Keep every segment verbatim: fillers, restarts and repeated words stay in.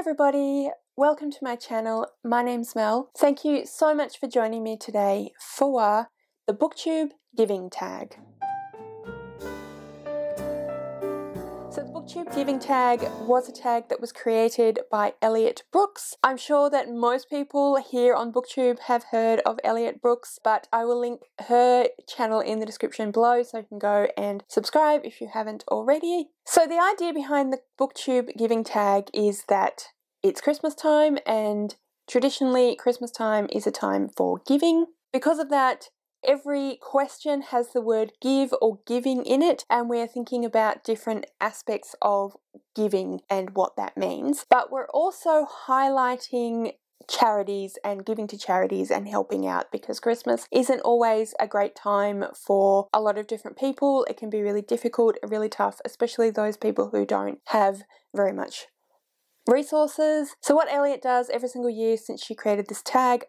everybody, welcome to my channel. My name's Mel. Thank you so much for joining me today for the BookTube Giving Tag. So the BookTube Giving Tag was a tag that was created by Elliott Brooks. I'm sure that most people here on BookTube have heard of Elliott Brooks, but I will link her channel in the description below so you can go and subscribe if you haven't already. So the idea behind the BookTube Giving Tag is that it's Christmas time, and traditionally Christmas time is a time for giving. Because of that, every question has the word give or giving in it, and we're thinking about different aspects of giving and what that means. But we're also highlighting charities and giving to charities and helping out, because Christmas isn't always a great time for a lot of different people. It can be really difficult, really tough, especially those people who don't have very much resources. So what Elliott does every single year since she created this tag,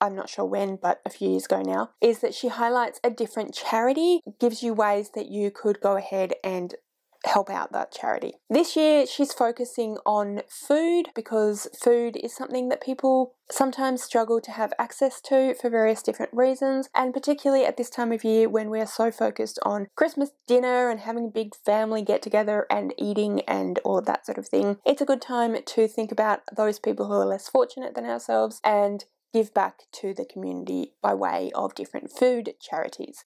I'm not sure when, but a few years ago now, is that she highlights a different charity, gives you ways that you could go ahead and help out that charity. This year she's focusing on food, because food is something that people sometimes struggle to have access to for various different reasons, and particularly at this time of year when we're so focused on Christmas dinner and having a big family get together and eating and all of that sort of thing. It's a good time to think about those people who are less fortunate than ourselves and give back to the community by way of different food charities.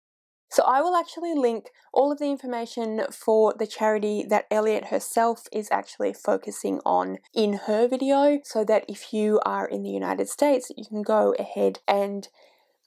So I will actually link all of the information for the charity that Elliott herself is actually focusing on in her video, so that if you are in the United States, you can go ahead and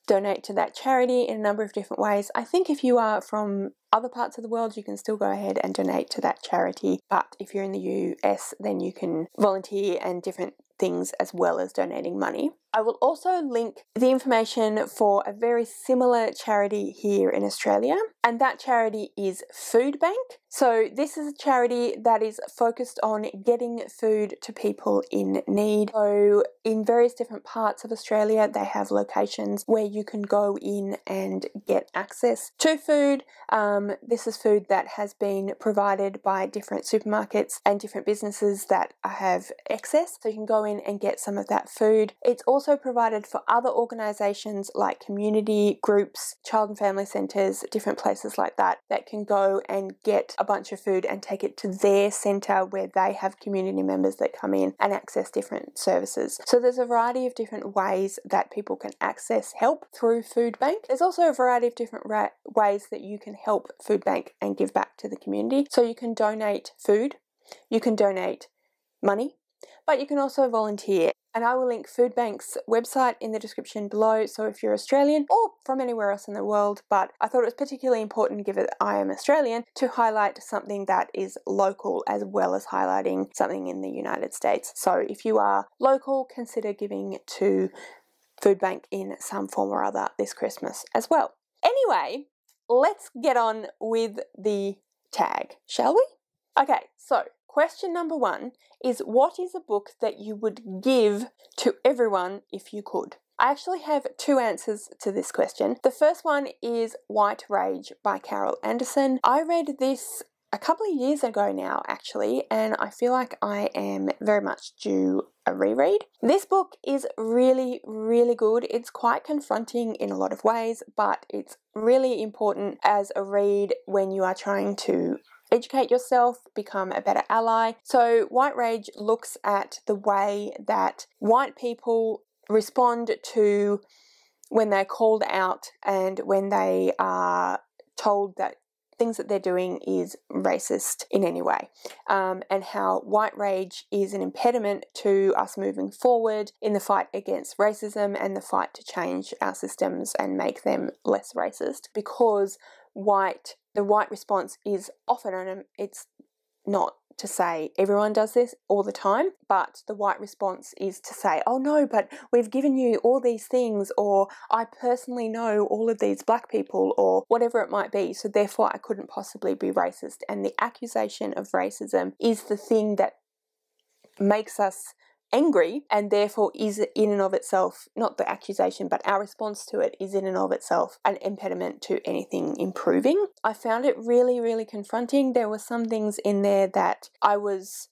donate to that charity in a number of different ways. I think if you are from other parts of the world, you can still go ahead and donate to that charity, but if you're in the U S, then you can volunteer and different things as well as donating money. I will also link the information for a very similar charity here in Australia, and that charity is Food Bank. So this is a charity that is focused on getting food to people in need. So in various different parts of Australia, they have locations where you can go in and get access to food. Um, this is food that has been provided by different supermarkets and different businesses that have excess, so you can go in and get some of that food. It's also also provided for other organisations like community groups, child and family centres, different places like that, that can go and get a bunch of food and take it to their centre where they have community members that come in and access different services. So there's a variety of different ways that people can access help through Food Bank. There's also a variety of different ways that you can help Food Bank and give back to the community. So you can donate food, you can donate money, but you can also volunteer. And I will link Food Bank's website in the description below, so if you're Australian or from anywhere else in the world, but I thought it was particularly important, given that I am Australian, to highlight something that is local as well as highlighting something in the United States. So if you are local, consider giving to Food Bank in some form or other this Christmas as well. Anyway, let's get on with the tag, shall we? Okay, so question number one is, what is a book that you would give to everyone if you could? I actually have two answers to this question. The first one is White Rage by Carol Anderson. I read this a couple of years ago now, actually, and I feel like I am very much due a reread. This book is really, really good. It's quite confronting in a lot of ways, but it's really important as a read when you are trying to educate yourself, become a better ally. So White Rage looks at the way that white people respond to when they're called out and when they are told that things that they're doing is racist in any way, um, and how white rage is an impediment to us moving forward in the fight against racism and the fight to change our systems and make them less racist, because white the white response is often, and it's not to say everyone does this all the time, but the white response is to say, oh no, but we've given you all these things, or I personally know all of these black people, or whatever it might be, so therefore I couldn't possibly be racist. And the accusation of racism is the thing that makes us angry, and therefore is in and of itself, not the accusation, but our response to it is in and of itself an impediment to anything improving. I found it really, really confronting. There were some things in there that I was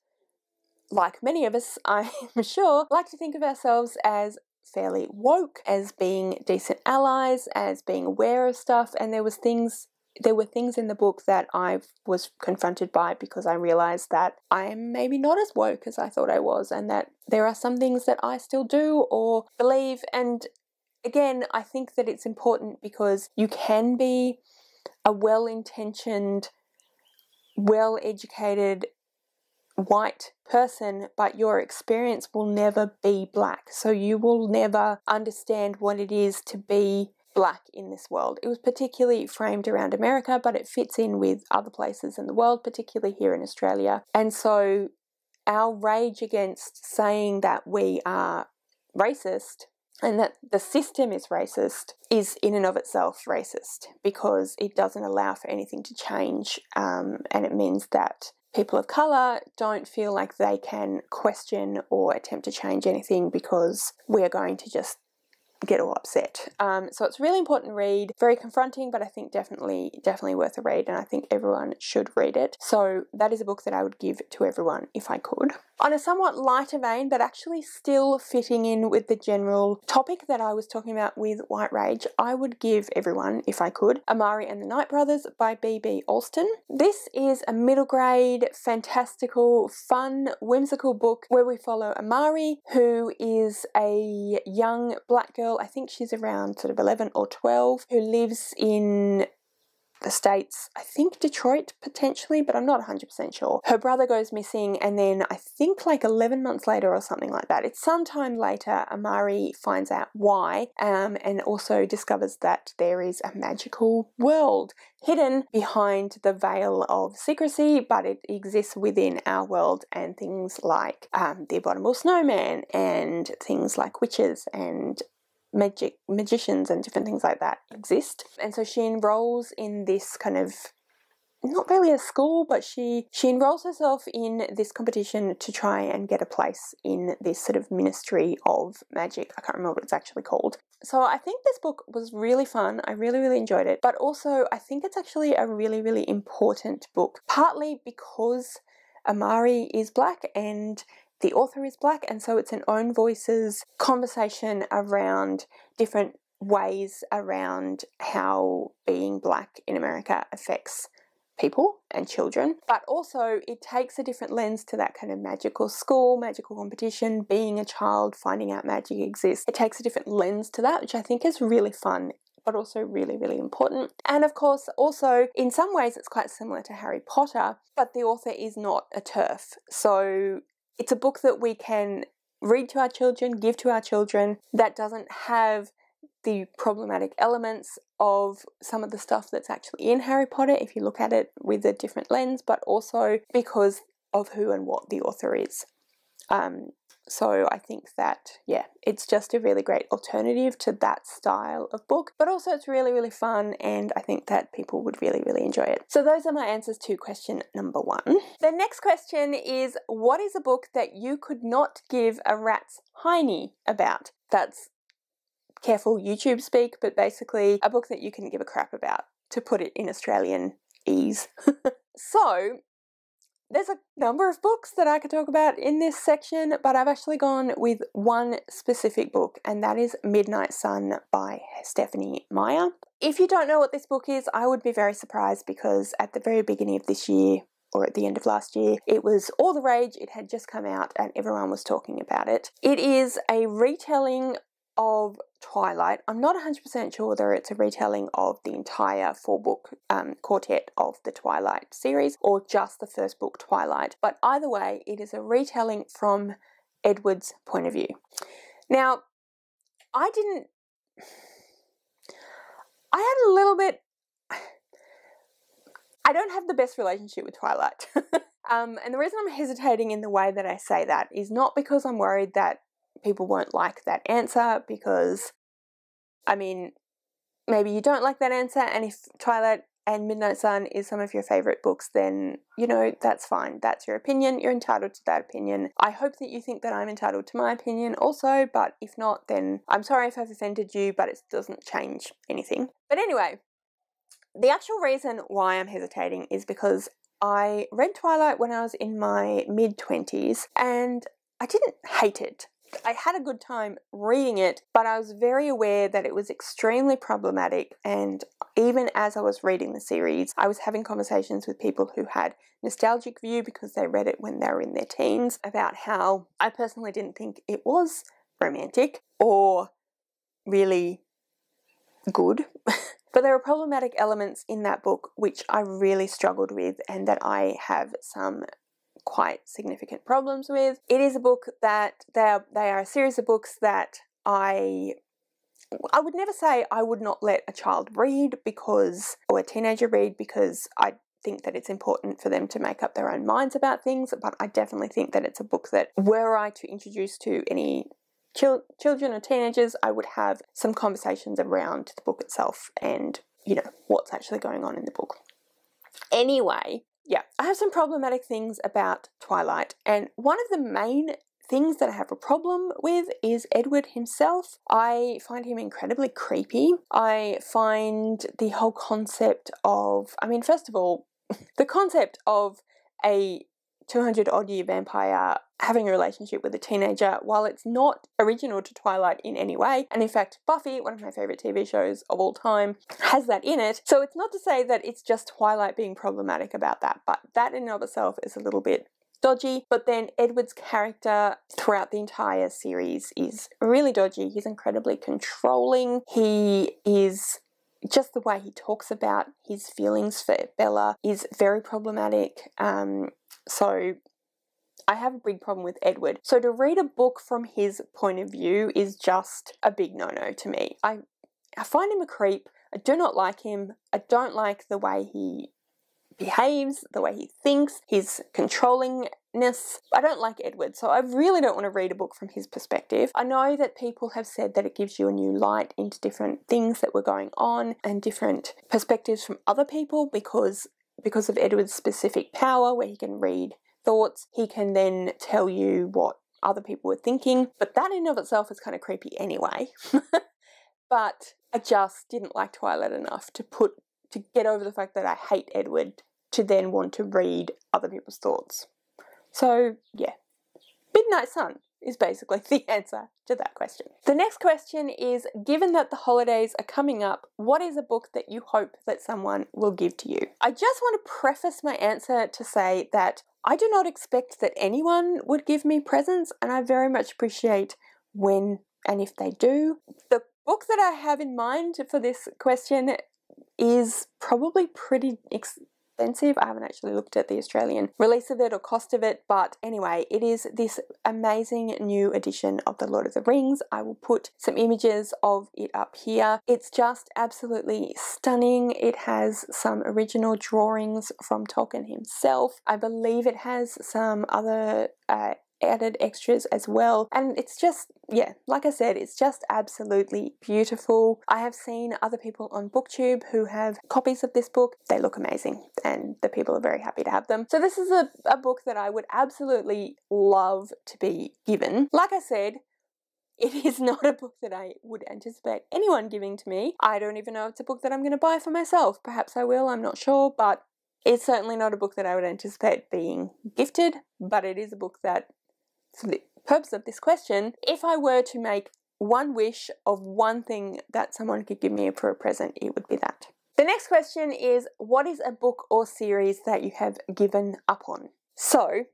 like many of us, I'm sure, like to think of ourselves as fairly woke, as being decent allies, as being aware of stuff, and there was things there were things in the book that I was confronted by because I realised that I'm maybe not as woke as I thought I was, and that there are some things that I still do or believe. And again, I think that it's important because you can be a well-intentioned, well-educated white person, but your experience will never be black. So you will never understand what it is to be black in this world. It was particularly framed around America, but it fits in with other places in the world, particularly here in Australia. And so our rage against saying that we are racist and that the system is racist is in and of itself racist, because it doesn't allow for anything to change, um, and it means that people of colour don't feel like they can question or attempt to change anything because we're going to just get all upset. Um, so it's a really important read, very confronting, but I think definitely, definitely worth a read, and I think everyone should read it. So that is a book that I would give to everyone if I could. On a somewhat lighter vein, but actually still fitting in with the general topic that I was talking about with White Rage, I would give everyone, if I could, Amari and the Night Brothers by B B Alston. This is a middle grade, fantastical, fun, whimsical book where we follow Amari, who is a young black girl, I think she's around sort of eleven or twelve, who lives in the States, I think Detroit potentially, but I'm not one hundred percent sure. Her brother goes missing, and then I think like eleven months later or something like that, it's sometime later, Amari finds out why, um, and also discovers that there is a magical world hidden behind the veil of secrecy, but it exists within our world, and things like um, the Abominable Snowman and things like witches and magic magicians and different things like that exist. And so she enrolls in this kind of, not really a school, but she she enrolls herself in this competition to try and get a place in this sort of ministry of magic. I can't remember what it's actually called. So I think this book was really fun. I really, really enjoyed it. But also I think it's actually a really, really important book, partly because Amari is black and the author is black, and so it's an own voices conversation around different ways around how being black in America affects people and children. But also it takes a different lens to that kind of magical school, magical competition, being a child, finding out magic exists. It takes a different lens to that, which I think is really fun, but also really, really important. And of course, also in some ways it's quite similar to Harry Potter, but the author is not a TERF. So it's a book that we can read to our children, give to our children, that doesn't have the problematic elements of some of the stuff that's actually in Harry Potter if you look at it with a different lens, but also because of who and what the author is. Um, so I think that, yeah, it's just a really great alternative to that style of book, but also it's really, really fun, and I think that people would really, really enjoy it. So those are my answers to question number one. The next question is, what is a book that you could not give a rat's hiney about? That's careful YouTube speak, but basically a book that you can give a crap about, to put it in Australian ease. So there's a number of books that I could talk about in this section, but I've actually gone with one specific book, and that is Midnight Sun by Stephanie Meyer. If you don't know what this book is, I would be very surprised, because at the very beginning of this year, or at the end of last year, it was all the rage. It had just come out and everyone was talking about it. It is a retelling of Twilight. I'm not one hundred percent sure whether it's a retelling of the entire four book um, quartet of the Twilight series or just the first book, Twilight, but either way it is a retelling from Edward's point of view. Now I didn't I had a little bit I don't have the best relationship with Twilight. um, and the reason I'm hesitating in the way that I say that is not because I'm worried that people won't like that answer, because I mean, maybe you don't like that answer, and if Twilight and Midnight Sun is some of your favorite books, then you know, that's fine, that's your opinion, you're entitled to that opinion. I hope that you think that I'm entitled to my opinion also, but if not, then I'm sorry if I've offended you, but it doesn't change anything. But anyway, the actual reason why I'm hesitating is because I read Twilight when I was in my mid twenties and I didn't hate it. I had a good time reading it, but I was very aware that it was extremely problematic, and even as I was reading the series, I was having conversations with people who had nostalgic view because they read it when they were in their teens about how I personally didn't think it was romantic or really good. But there are problematic elements in that book which I really struggled with and that I have some quite significant problems with. It is a book that they are, they are a series of books that I I would never say I would not let a child read because, or a teenager read, because I think that it's important for them to make up their own minds about things, but I definitely think that it's a book that were I to introduce to any chil children or teenagers, I would have some conversations around the book itself and, you know, what's actually going on in the book. Anyway, yeah, I have some problematic things about Twilight, and one of the main things that I have a problem with is Edward himself. I find him incredibly creepy. I find the whole concept of, I mean, first of all, the concept of a two hundred odd year vampire having a relationship with a teenager, while it's not original to Twilight in any way, and in fact Buffy, one of my favourite T V shows of all time, has that in it, so it's not to say that it's just Twilight being problematic about that, but that in and of itself is a little bit dodgy. But then Edward's character throughout the entire series is really dodgy. He's incredibly controlling. He is, just the way he talks about his feelings for Bella is very problematic. Um, so I have a big problem with Edward. So to read a book from his point of view is just a big no-no to me. I, I find him a creep. I do not like him. I don't like the way he behaves, the way he thinks, his controllingness. I don't like Edward, so I really don't want to read a book from his perspective. I know that people have said that it gives you a new light into different things that were going on and different perspectives from other people because because of Edward's specific power, where he can read thoughts, he can then tell you what other people were thinking, but that in and of itself is kind of creepy anyway. But I just didn't like Twilight enough to put to get over the fact that I hate Edward to then want to read other people's thoughts. So yeah, Midnight Sun is basically the answer to that question. The next question is, given that the holidays are coming up, what is a book that you hope that someone will give to you? I just want to preface my answer to say that I do not expect that anyone would give me presents, and I very much appreciate when and if they do. The book that I have in mind for this question is probably pretty expensive. I haven't actually looked at the Australian release of it or cost of it, but anyway, it is this amazing new edition of The Lord of the Rings. I will put some images of it up here. It's just absolutely stunning. It has some original drawings from Tolkien himself. I believe it has some other uh, added extras as well, and it's just, yeah, like I said, it's just absolutely beautiful. I have seen other people on BookTube who have copies of this book. They look amazing and the people are very happy to have them. So this is a, a book that I would absolutely love to be given. Like I said, it is not a book that I would anticipate anyone giving to me. I don't even know if it's a book that I'm going to buy for myself. Perhaps I will, I'm not sure, but it's certainly not a book that I would anticipate being gifted, but it is a book that, for the purpose of this question, if I were to make one wish of one thing that someone could give me for a present, it would be that. The next question is, what is a book or series that you have given up on? So,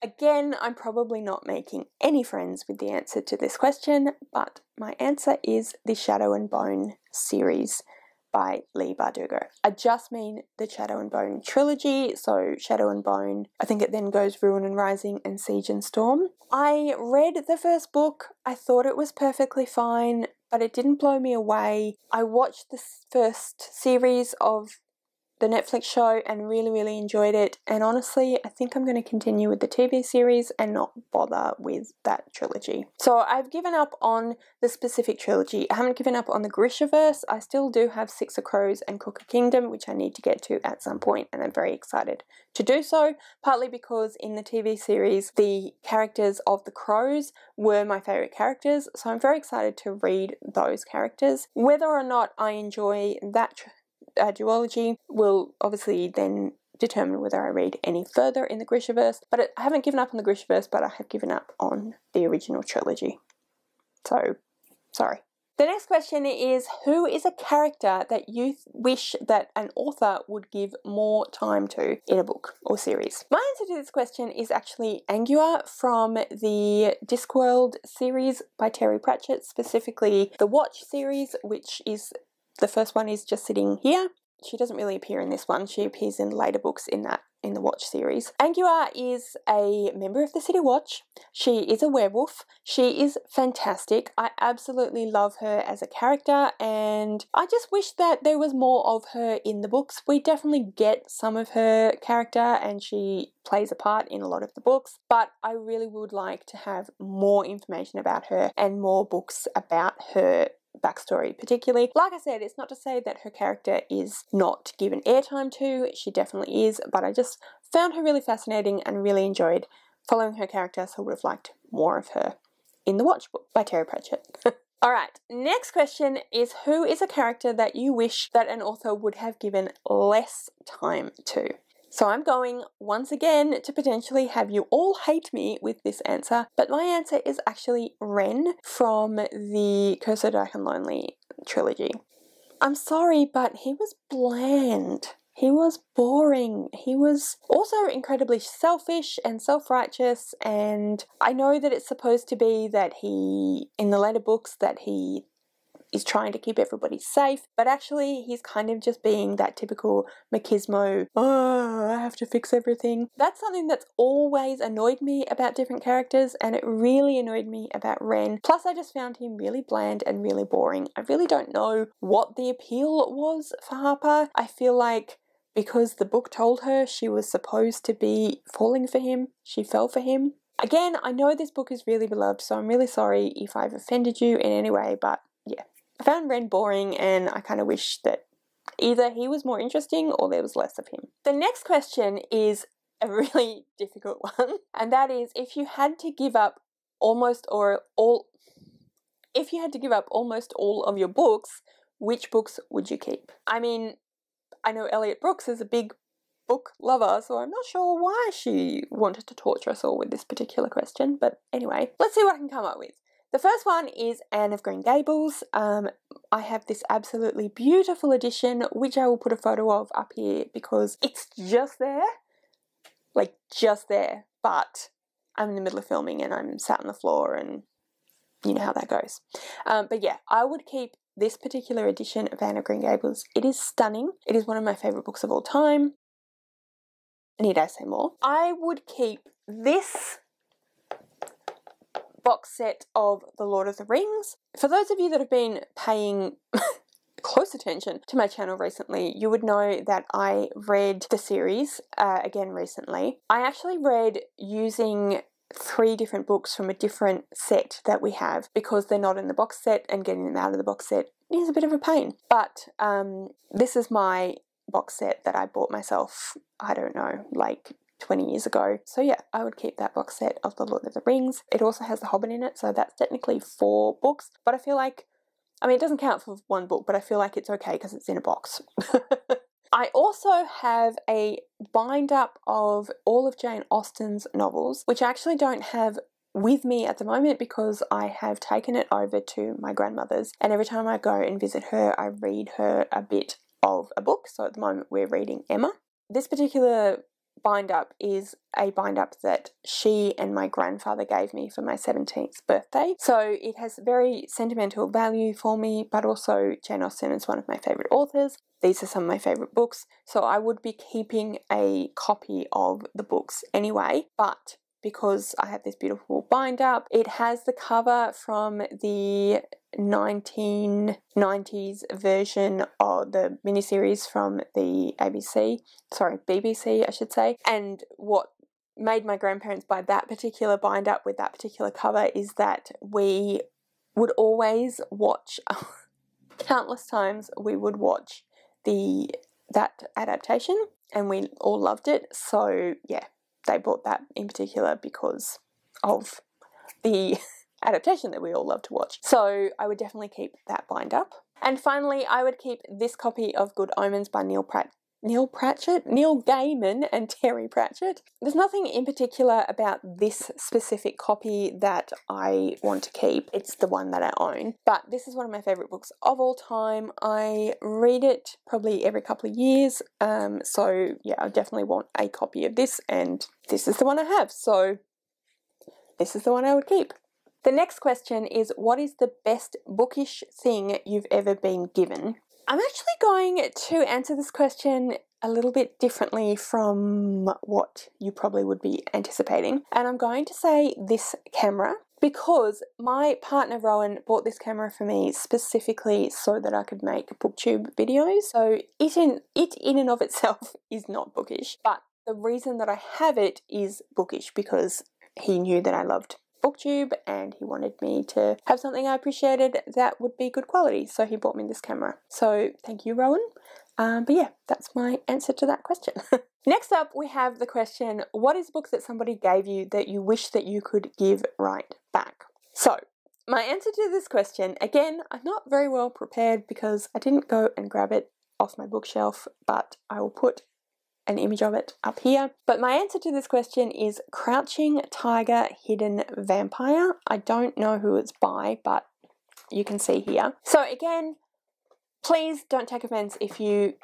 again, I'm probably not making any friends with the answer to this question, but my answer is the Shadow and Bone series by Leigh Bardugo. I just mean the Shadow and Bone trilogy, so Shadow and Bone, I think it then goes Ruin and Rising and Siege and Storm. I read the first book, I thought it was perfectly fine, but it didn't blow me away. I watched the first series of the Netflix show and really, really enjoyed it, and honestly, I think I'm going to continue with the T V series and not bother with that trilogy. So I've given up on the specific trilogy. I haven't given up on the Grishaverse. I still do have Six of Crows and Crooked Kingdom, which I need to get to at some point, and I'm very excited to do so, partly because in the T V series, the characters of the Crows were my favourite characters, so I'm very excited to read those characters. Whether or not I enjoy that trilogy, Uh, duology will obviously then determine whether I read any further in the Grishaverse, but it, I haven't given up on the Grishaverse, but I have given up on the original trilogy. So, sorry. The next question is, who is a character that you th wish that an author would give more time to in a book or series? My answer to this question is actually Angua from the Discworld series by Terry Pratchett, specifically the Watch series, which is, the first one is just sitting here. She doesn't really appear in this one, she appears in later books in that in the Watch series. Angua is a member of the City Watch. She is a werewolf. She is fantastic. I absolutely love her as a character, and I just wish that there was more of her in the books. We definitely get some of her character and she plays a part in a lot of the books, but I really would like to have more information about her and more books about her backstory particularly. Like I said, it's not to say that her character is not given airtime to, she definitely is, but I just found her really fascinating and really enjoyed following her character, so I would have liked more of her in the Watch book by Terry Pratchett. Alright, next question is, who is a character that you wish that an author would have given less time to? So I'm going once again to potentially have you all hate me with this answer, but my answer is actually Ren from the Curse of Dark and Lonely trilogy. I'm sorry, but he was bland. He was boring. He was also incredibly selfish and self-righteous, and I know that it's supposed to be that he, in the later books, that he is trying to keep everybody safe, but actually he's kind of just being that typical machismo, oh, I have to fix everything. That's something that's always annoyed me about different characters, and it really annoyed me about Ren. Plus I just found him really bland and really boring. I really don't know what the appeal was for Harper. I feel like because the book told her she was supposed to be falling for him, she fell for him. Again, I know this book is really beloved, so I'm really sorry if I've offended you in any way, but yeah. I found Ren boring and I kind of wish that either he was more interesting or there was less of him. The next question is a really difficult one, and that is, if you had to give up almost or all if you had to give up almost all of your books, which books would you keep? I mean, I know Elliott Brooks is a big book lover, so I'm not sure why she wanted to torture us all with this particular question, but anyway, let's see what I can come up with. The first one is Anne of Green Gables. Um, I have this absolutely beautiful edition, which I will put a photo of up here because it's just there, like just there, but I'm in the middle of filming and I'm sat on the floor and you know how that goes. Um, but yeah, I would keep this particular edition of Anne of Green Gables. It is stunning. It is one of my favourite books of all time. Need I say more? I would keep this box set of The Lord of the Rings. For those of you that have been paying close attention to my channel recently, you would know that I read the series uh, again recently. I actually read using three different books from a different set that we have because they're not in the box set, and getting them out of the box set is a bit of a pain. But um, this is my box set that I bought myself, I don't know, like twenty years ago. So yeah, I would keep that box set of The Lord of the Rings. It also has The Hobbit in it, so that's technically four books, but I feel like, I mean, it doesn't count for one book, but I feel like it's okay because it's in a box. I also have a bind up of all of Jane Austen's novels, which I actually don't have with me at the moment because I have taken it over to my grandmother's, and every time I go and visit her, I read her a bit of a book. So at the moment we're reading Emma. This particular bind up is a bind up that she and my grandfather gave me for my seventeenth birthday. So it has very sentimental value for me, but also Jane Austen is one of my favourite authors. These are some of my favourite books. So I would be keeping a copy of the books anyway, but because I have this beautiful bind up, it has the cover from the nineteen nineties version of the miniseries from the A B C, sorry, B B C I should say, and what made my grandparents buy that particular bind up with that particular cover is that we would always watch, countless times we would watch the that adaptation and we all loved it. So yeah, they bought that in particular because of the adaptation that we all love to watch. So I would definitely keep that bind up. And finally, I would keep this copy of Good Omens by Neil Pratt Neil Pratchett, Neil Gaiman and Terry Pratchett. There's nothing in particular about this specific copy that I want to keep. It's the one that I own. But this is one of my favourite books of all time. I read it probably every couple of years. Um, so yeah, I definitely want a copy of this, and this is the one I have. So this is the one I would keep. The next question is, what is the best bookish thing you've ever been given? I'm actually going to answer this question a little bit differently from what you probably would be anticipating. And I'm going to say this camera, because my partner Rowan bought this camera for me specifically so that I could make BookTube videos. So it in, it in and of itself is not bookish, but the reason that I have it is bookish because he knew that I loved BookTube and he wanted me to have something I appreciated that would be good quality, so he bought me this camera. So thank you, Rowan. Um, but yeah, that's my answer to that question. Next up we have the question, what is a book that somebody gave you that you wish that you could give right back? So my answer to this question, again, I'm not very well prepared because I didn't go and grab it off my bookshelf, but I will put an image of it up here. But my answer to this question is Crouching Tiger, Hidden Vampire. I don't know who it's by, but you can see here. So again, please don't take offense if you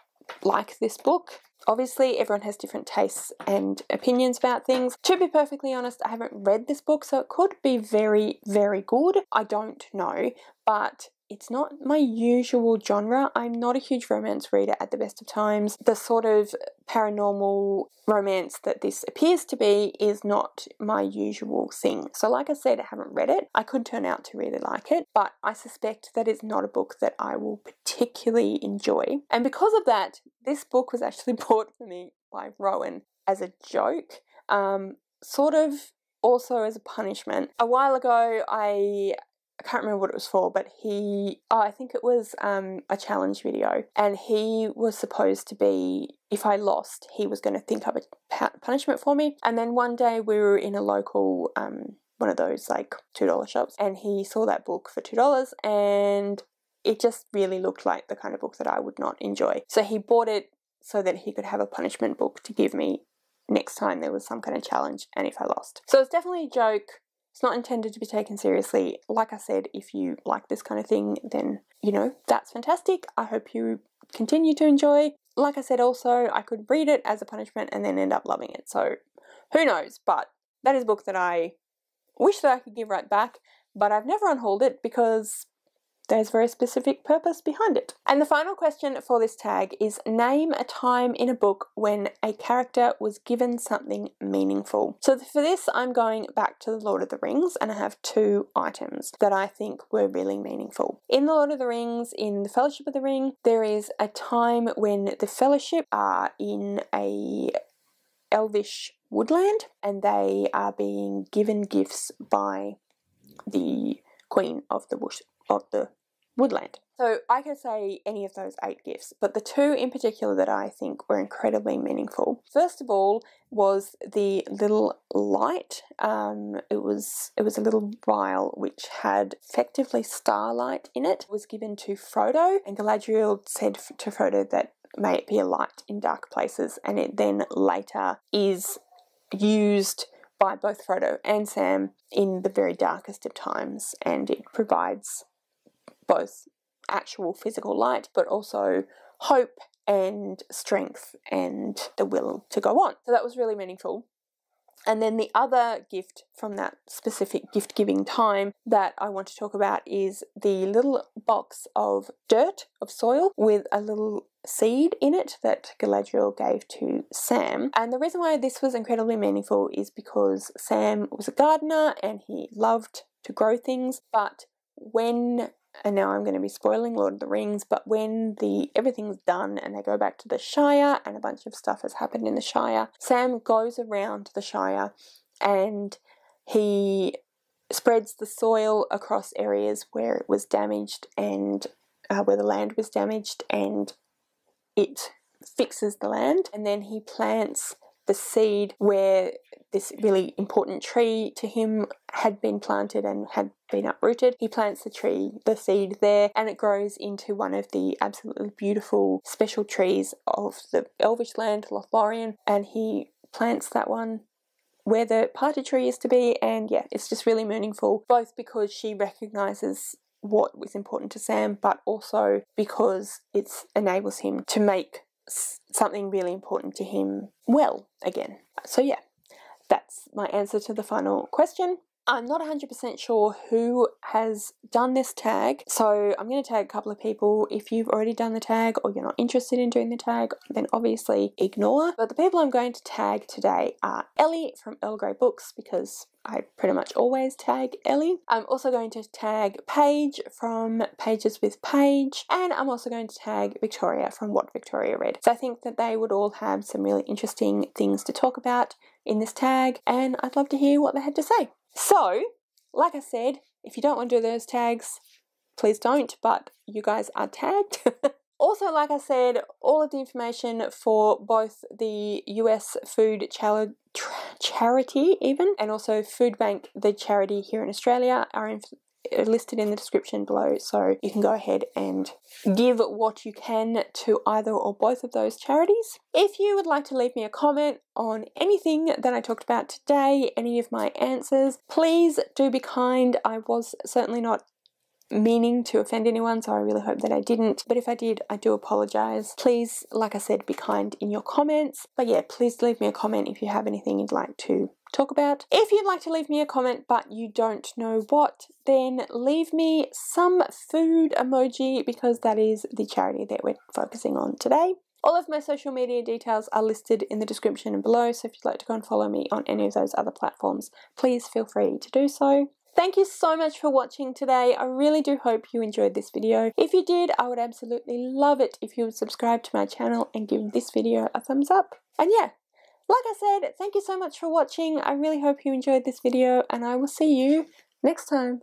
like this book. Obviously, everyone has different tastes and opinions about things. To be perfectly honest, I haven't read this book, so it could be very, very good. I don't know, but it's not my usual genre. I'm not a huge romance reader at the best of times. The sort of paranormal romance that this appears to be is not my usual thing. So like I said, I haven't read it. I could turn out to really like it, but I suspect that it's not a book that I will particularly enjoy. And because of that, this book was actually bought for me by Rowan as a joke, um, sort of also as a punishment. A while ago, I... I can't remember what it was for, but he, oh, I think it was um, a challenge video, and he was supposed to be, if I lost, he was going to think up a punishment for me. And then one day we were in a local, um, one of those like two dollar shops, and he saw that book for two dollars, and it just really looked like the kind of book that I would not enjoy. So he bought it so that he could have a punishment book to give me next time there was some kind of challenge and if I lost. So it's definitely a joke. It's not intended to be taken seriously. Like I said, if you like this kind of thing, then, you know, that's fantastic. I hope you continue to enjoy. Like I said, also, I could read it as a punishment and then end up loving it. So who knows? But that is a book that I wish that I could give right back, but I've never unhauled it because there's very specific purpose behind it. And the final question for this tag is, name a time in a book when a character was given something meaningful. So for this, I'm going back to The Lord of the Rings, and I have two items that I think were really meaningful. In The Lord of the Rings, in The Fellowship of the Ring, there is a time when the Fellowship are in a elvish woodland, and they are being given gifts by the Queen of the Bush, of the Woodland. So I could say any of those eight gifts, but the two in particular that I think were incredibly meaningful. First of all was the little light. Um, it was it was a little vial which had effectively starlight in it. It was given to Frodo, and Galadriel said to Frodo that may it be a light in dark places, and it then later is used by both Frodo and Sam in the very darkest of times, and it provides both actual physical light but also hope and strength and the will to go on. So that was really meaningful. And then the other gift from that specific gift giving time that I want to talk about is the little box of dirt, of soil, with a little seed in it that Galadriel gave to Sam. And the reason why this was incredibly meaningful is because Sam was a gardener and he loved to grow things, but when, and now I'm going to be spoiling Lord of the Rings, but when the everything's done and they go back to the Shire and a bunch of stuff has happened in the Shire, Sam goes around the Shire and he spreads the soil across areas where it was damaged and uh, where the land was damaged, and it fixes the land, and then he plants the seed where this really important tree to him had been planted and had been uprooted. He plants the tree, the seed there, and it grows into one of the absolutely beautiful special trees of the Elvish land, Lothlorien, and he plants that one where the party tree is to be, and yeah, it's just really meaningful, both because she recognises what was important to Sam, but also because it enables him to make something really important to him well again. So yeah, that's my answer to the final question. I'm not one hundred percent sure who has done this tag, so I'm going to tag a couple of people. If you've already done the tag or you're not interested in doing the tag, then obviously ignore. But the people I'm going to tag today are Ellie from Earl Grey Books, because I pretty much always tag Ellie. I'm also going to tag Paige from Pages with Paige, and I'm also going to tag Victoria from What Victoria Read. So I think that they would all have some really interesting things to talk about in this tag, and I'd love to hear what they had to say. So, like I said, if you don't want to do those tags, please don't, but you guys are tagged. Also, like I said, all of the information for both the U S Food Challenge Charity even, and also Food Bank, the charity here in Australia, are in listed in the description below, so you can go ahead and give what you can to either or both of those charities. If you would like to leave me a comment on anything that I talked about today, any of my answers, please do be kind. I was certainly not meaning to offend anyone, so I really hope that I didn't, but if I did, I do apologize. Please, like I said, be kind in your comments. But yeah, please leave me a comment if you have anything you'd like to talk about. If you'd like to leave me a comment but you don't know what, then leave me some food emoji, because that is the charity that we're focusing on today. All of my social media details are listed in the description below, so if you'd like to go and follow me on any of those other platforms, please feel free to do so. Thank you so much for watching today. I really do hope you enjoyed this video. If you did, I would absolutely love it if you would subscribe to my channel and give this video a thumbs up. And yeah, like I said, thank you so much for watching. I really hope you enjoyed this video, and I will see you next time.